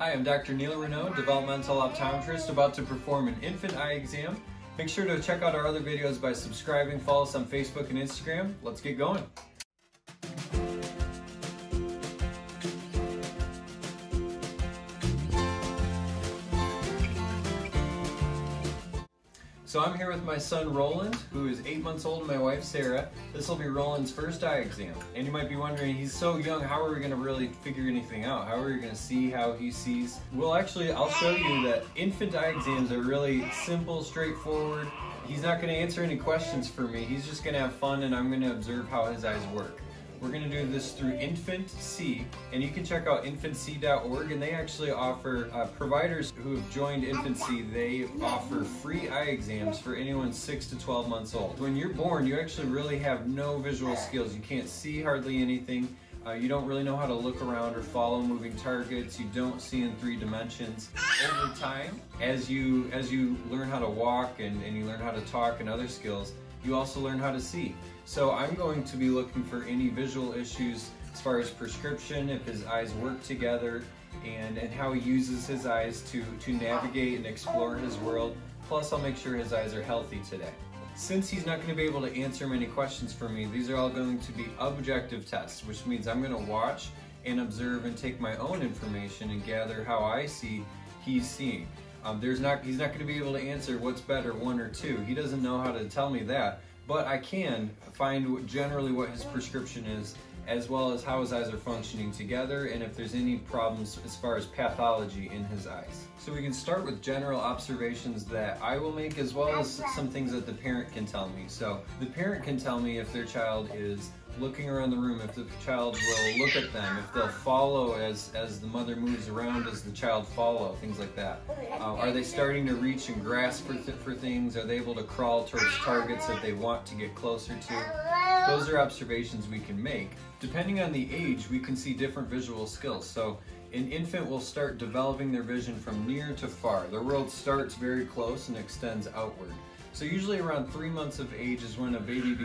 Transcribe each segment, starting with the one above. Hi, I'm Dr. Neil Renault, developmental optometrist, about to perform an infant eye exam. Make sure to check out our other videos by subscribing, follow us on Facebook and Instagram. Let's get going. So I'm here with my son Roland, who is 8 months old, and my wife Sarah. This will be Roland's first eye exam. And you might be wondering, he's so young, how are we gonna really figure anything out? How are we gonna see how he sees? Well, actually, I'll show you that infant eye exams are really simple, straightforward. He's not gonna answer any questions for me. He's just gonna have fun, and I'm gonna observe how his eyes work. We're gonna do this through InfantSee, and you can check out infantsee.org, and they actually offer, providers who have joined InfantSee, they offer free eye exams for anyone 6 to 12 months old. When you're born, you actually really have no visual skills. You can't see hardly anything. You don't really know how to look around or follow moving targets. You don't see in three dimensions. Over time, as you learn how to walk and you learn how to talk and other skills, you also learn how to see. So I'm going to be looking for any visual issues as far as prescription, if his eyes work together, and how he uses his eyes to navigate and explore his world. Plus, I'll make sure his eyes are healthy today. Since he's not going to be able to answer many questions for me, these are all going to be objective tests, which means I'm going to watch and observe and take my own information and gather how I see he's seeing. He's not going to be able to answer what's better, one or two. He doesn't know how to tell me that, but I can find generally what his prescription is, as well as how his eyes are functioning together and if there's any problems as far as pathology in his eyes. So we can start with general observations that I will make, as well as some things that the parent can tell me. So the parent can tell me if their child is looking around the room, if the child will look at them, if they'll follow as the mother moves around, does the child follow, things like that. Are they starting to reach and grasp for things? Are they able to crawl towards targets that they want to get closer to? Those are observations we can make. Depending on the age, we can see different visual skills. So an infant will start developing their vision from near to far. Their world starts very close and extends outward. So usually around 3 months of age is when a baby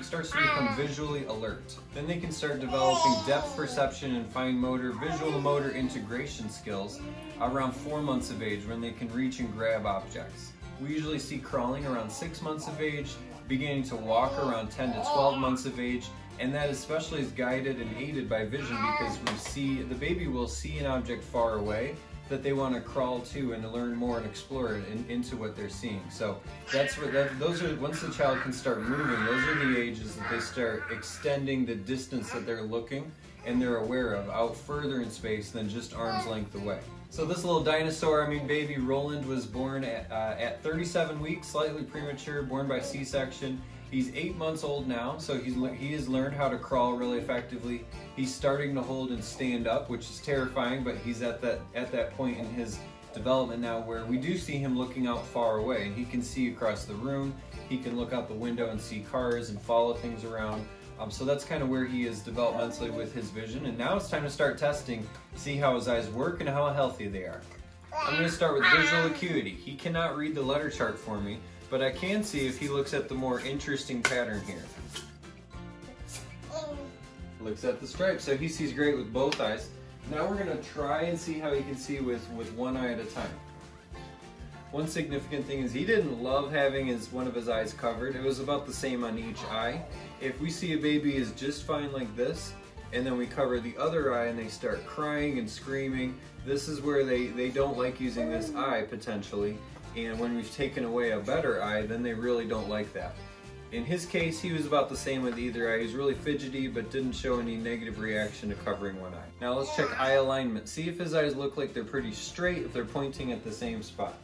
starts to become visually alert. Then they can start developing depth perception and fine motor, visual-motor integration skills around 4 months of age, when they can reach and grab objects. We usually see crawling around 6 months of age, beginning to walk around 10 to 12 months of age, and that especially is guided and aided by vision, because the baby will see an object far away that they want to crawl to and to learn more and explore into what they're seeing. So once the child can start moving, those are the ages that they start extending the distance that they're looking and they're aware of out further in space than just arm's length away. So this little dinosaur, baby Roland, was born at 37 weeks, slightly premature, born by C-section. He's 8 months old now, so he has learned how to crawl really effectively. He's starting to hold and stand up, which is terrifying, but he's at that point in his development now where we do see him looking out far away, and he can see across the room. He can look out the window and see cars and follow things around. So that's kind of where he is developmentally with his vision, and now it's time to start testing, see how his eyes work and how healthy they are. I'm going to start with visual acuity. He cannot read the letter chart for me, but I can see if he looks at the more interesting pattern here. Looks at the stripes, so he sees great with both eyes. Now we're gonna try and see how he can see with one eye at a time. One significant thing is he didn't love having one of his eyes covered. It was about the same on each eye. If we see a baby is just fine like this, and then we cover the other eye and they start crying and screaming, this is where they don't like using this eye potentially. And when we've taken away a better eye, then they really don't like that. In his case, he was about the same with either eye. He was really fidgety, but didn't show any negative reaction to covering one eye. Now let's check eye alignment. See if his eyes look like they're pretty straight, if they're pointing at the same spot.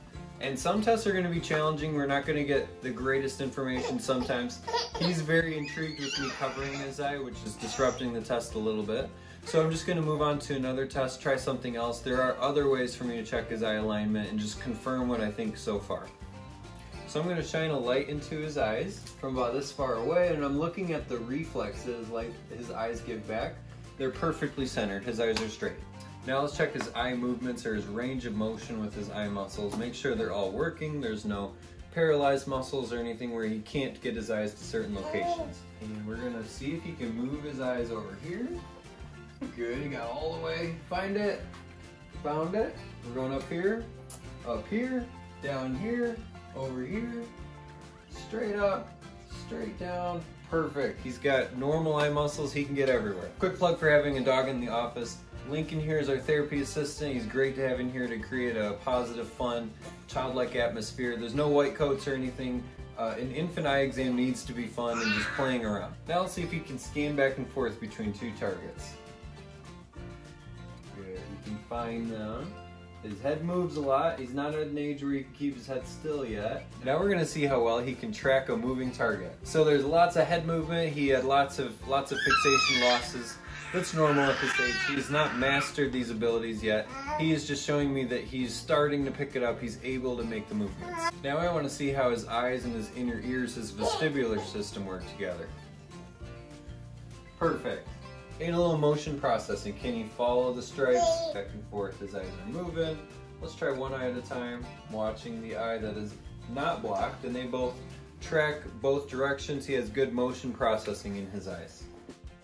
And some tests are going to be challenging. We're not going to get the greatest information sometimes. He's very intrigued with me covering his eye, which is disrupting the test a little bit. So I'm just going to move on to another test, try something else. There are other ways for me to check his eye alignment and just confirm what I think so far. So I'm going to shine a light into his eyes from about this far away, and I'm looking at the reflex that his eyes give back. They're perfectly centered. His eyes are straight. Now let's check his eye movements or his range of motion with his eye muscles. Make sure they're all working. There's no paralyzed muscles or anything where he can't get his eyes to certain locations. And we're gonna see if he can move his eyes over here. Good, he got all the way. Find it. Found it. We're going up here, down here, over here, straight up, straight down. Perfect. He's got normal eye muscles. He can get everywhere. Quick plug for having a dog in the office. Lincoln here is our therapy assistant. He's great to have in here to create a positive, fun, childlike atmosphere. There's no white coats or anything. An infant eye exam needs to be fun and just playing around. Now let's see if he can scan back and forth between two targets. Good. You can find them. His head moves a lot. He's not at an age where he can keep his head still yet. Now we're gonna see how well he can track a moving target. So there's lots of head movement. He had lots of fixation losses. That's normal at this age. He's not mastered these abilities yet. He is just showing me that he's starting to pick it up. He's able to make the movements. Now I want to see how his eyes and his inner ears, his vestibular system work together. Perfect. Anal motion processing. Can he follow the stripes? Back and forth, his eyes are moving. Let's try one eye at a time, watching the eye that is not blocked, and they both track both directions. He has good motion processing in his eyes.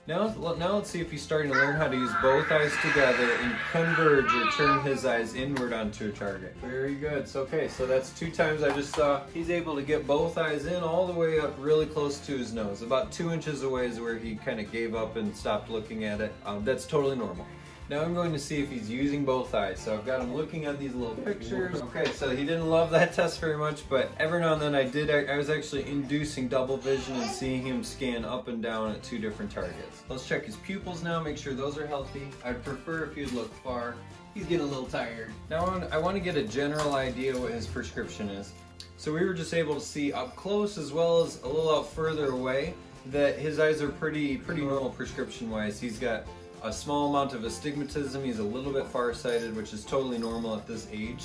Now let's see if he's starting to learn how to use both eyes together and converge or turn his eyes inward onto a target. Very good. So, okay, so that's two times I just saw. He's able to get both eyes in all the way up really close to his nose. About 2 inches away is where he kind of gave up and stopped looking at it. That's totally normal. Now I'm going to see if he's using both eyes. So I've got him looking at these little pictures. Okay, so he didn't love that test very much, but every now and then I was actually inducing double vision and seeing him scan up and down at two different targets. Let's check his pupils now, make sure those are healthy. I'd prefer if you'd look far. He's getting a little tired. Now I want to get a general idea what his prescription is. So we were just able to see up close as well as a little out further away that his eyes are pretty normal prescription-wise. He's got a small amount of astigmatism. He's a little bit farsighted, which is totally normal at this age.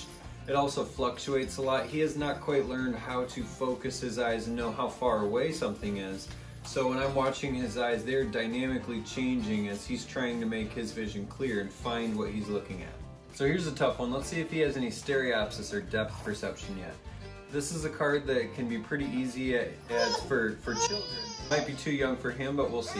It also fluctuates a lot. He has not quite learned how to focus his eyes and know how far away something is. So when I'm watching his eyes, they're dynamically changing as he's trying to make his vision clear and find what he's looking at. So here's a tough one. Let's see if he has any stereopsis or depth perception yet. This is a card that can be pretty easy as for children. It might be too young for him, but we'll see.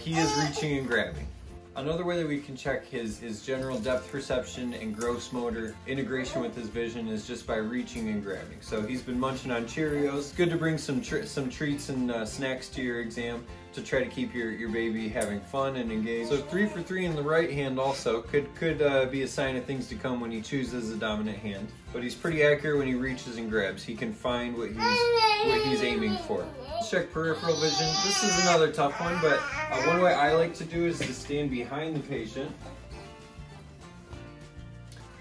He is reaching and grabbing. Another way that we can check his general depth perception and gross motor integration with his vision is just by reaching and grabbing. So he's been munching on Cheerios. Good to bring some treats and snacks to your exam to try to keep your baby having fun and engaged. So 3 for 3 in the right hand also could be a sign of things to come when he chooses the dominant hand. But he's pretty accurate when he reaches and grabs. He can find what he's aiming for. Let's check peripheral vision. This is another tough one, but one way I like to do is to stand behind the patient.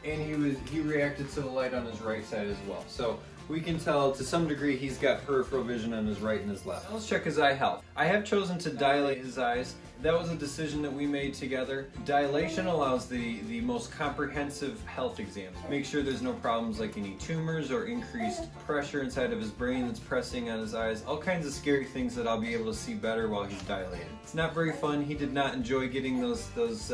And he reacted to the light on his right side as well. So we can tell to some degree he's got peripheral vision on his right and his left. Now let's check his eye health. I have chosen to dilate his eyes. That was a decision that we made together. Dilation allows the most comprehensive health exams. Make sure there's no problems like any tumors or increased pressure inside of his brain that's pressing on his eyes. All kinds of scary things that I'll be able to see better while he's dilated. It's not very fun. He did not enjoy getting those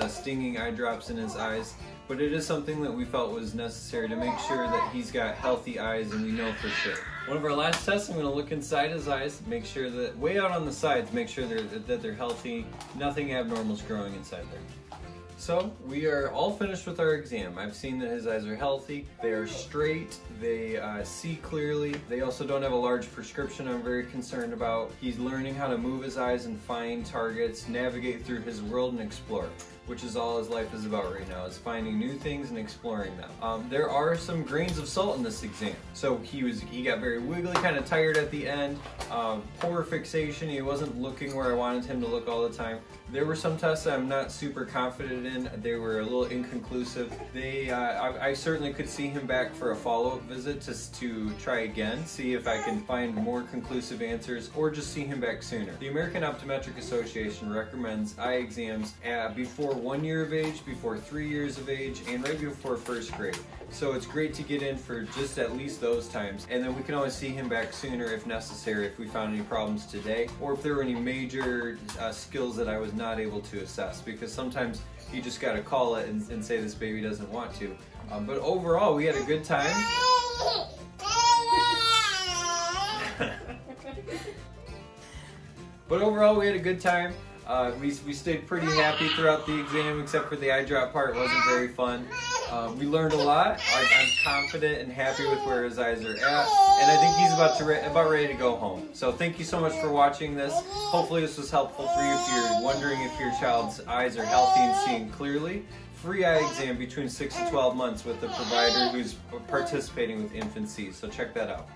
stinging eye drops in his eyes. But it is something that we felt was necessary to make sure that he's got healthy eyes and we know for sure. One of our last tests, I'm going to look inside his eyes, make sure that, way out on the sides, make sure that they're healthy, nothing abnormal is growing inside there. So we are all finished with our exam. I've seen that his eyes are healthy, they are straight, they see clearly, they also don't have a large prescription I'm very concerned about. He's learning how to move his eyes and find targets, navigate through his world and explore, which is all his life is about right now, is finding new things and exploring them. There are some grains of salt in this exam. So he got very wiggly, kind of tired at the end, poor fixation, he wasn't looking where I wanted him to look all the time. There were some tests I'm not super confident in, they were a little inconclusive. I certainly could see him back for a follow-up visit to try again, see if I can find more conclusive answers, or just see him back sooner. The American Optometric Association recommends eye exams before 1 year of age, before 3 years of age, and right before first grade. So it's great to get in for just at least those times, and then we can always see him back sooner if necessary, if we found any problems today, or if there were any major skills that I was not able to assess, because sometimes you just gotta call it and say this baby doesn't want to. But overall, we had a good time. We stayed pretty happy throughout the exam, except for the eye drop part wasn't very fun. We learned a lot. I'm confident and happy with where his eyes are at, and I think he's about ready to go home. So thank you so much for watching this. Hopefully this was helpful for you if you're wondering if your child's eyes are healthy and seeing clearly. Free eye exam between 6 to 12 months with the provider who's participating with InfantSee, so check that out.